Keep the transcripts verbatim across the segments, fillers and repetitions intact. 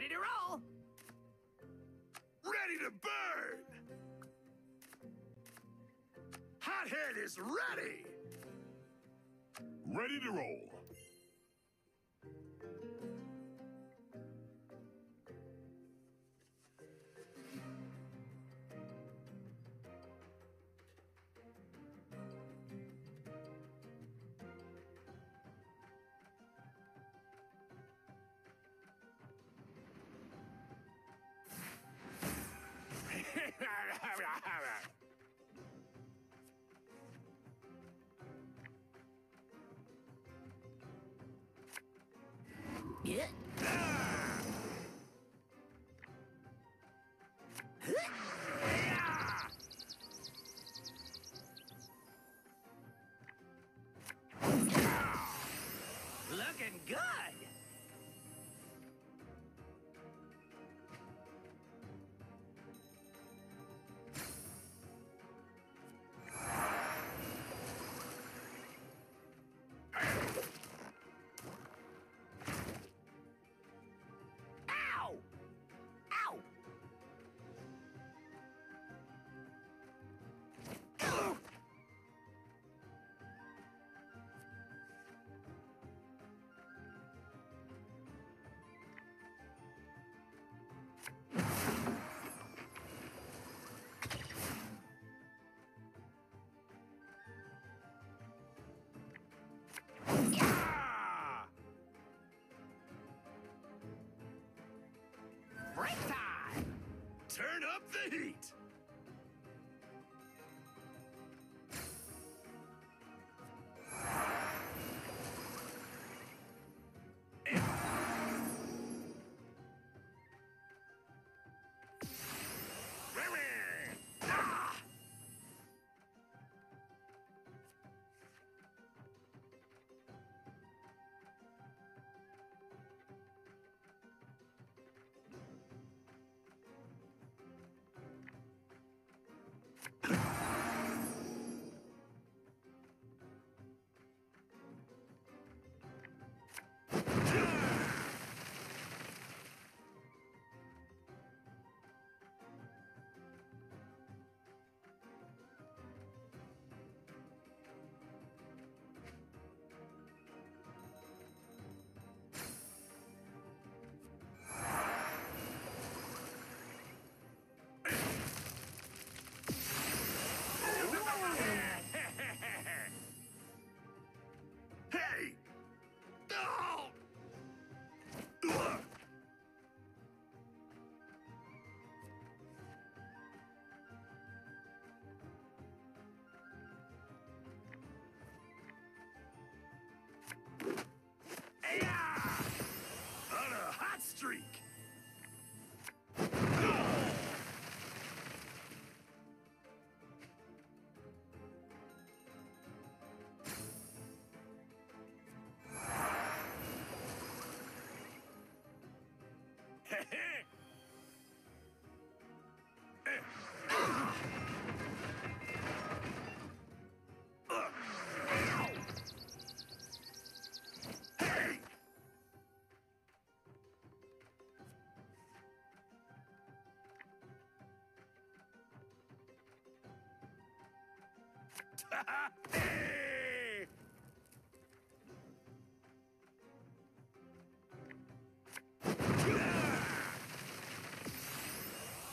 Ready to roll! Ready to burn! Hot Head is ready! Ready to roll! Yeah. Looking good. Break time! Turn up the heat! Streak. Hey!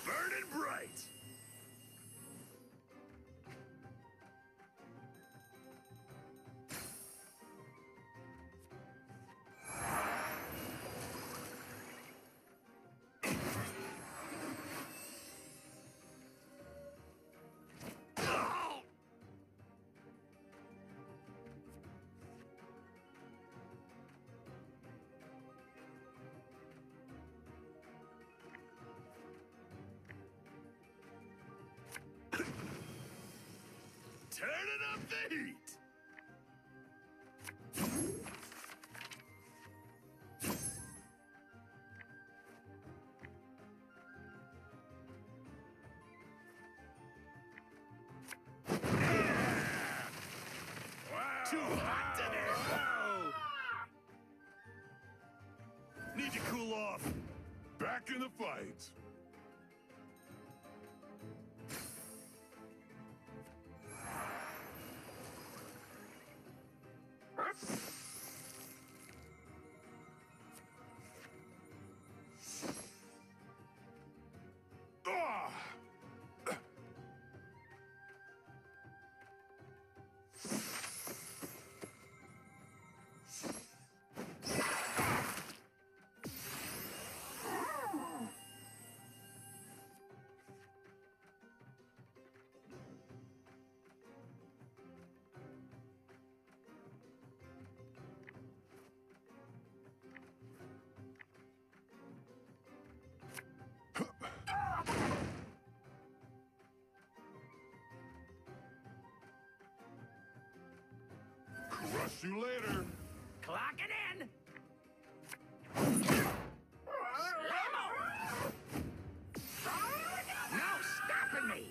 Burning bright. Turning up the heat! Yeah! Wow. Too hot today! Wow. Need to cool off. back in the fight. See you later. Clock it in. No stopping me.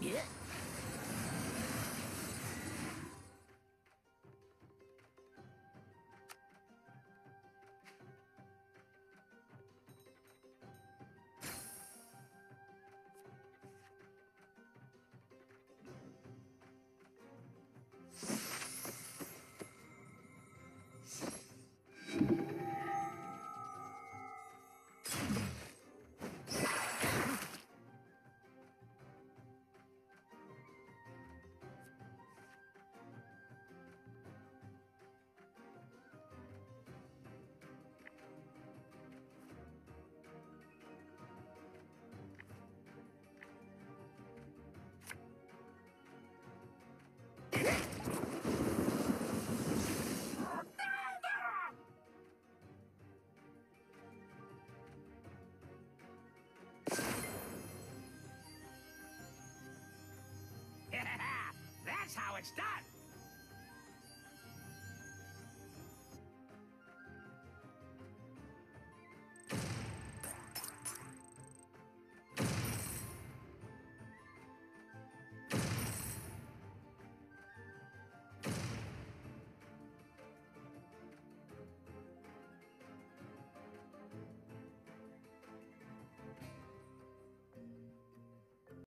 Yeah. That's how it's done.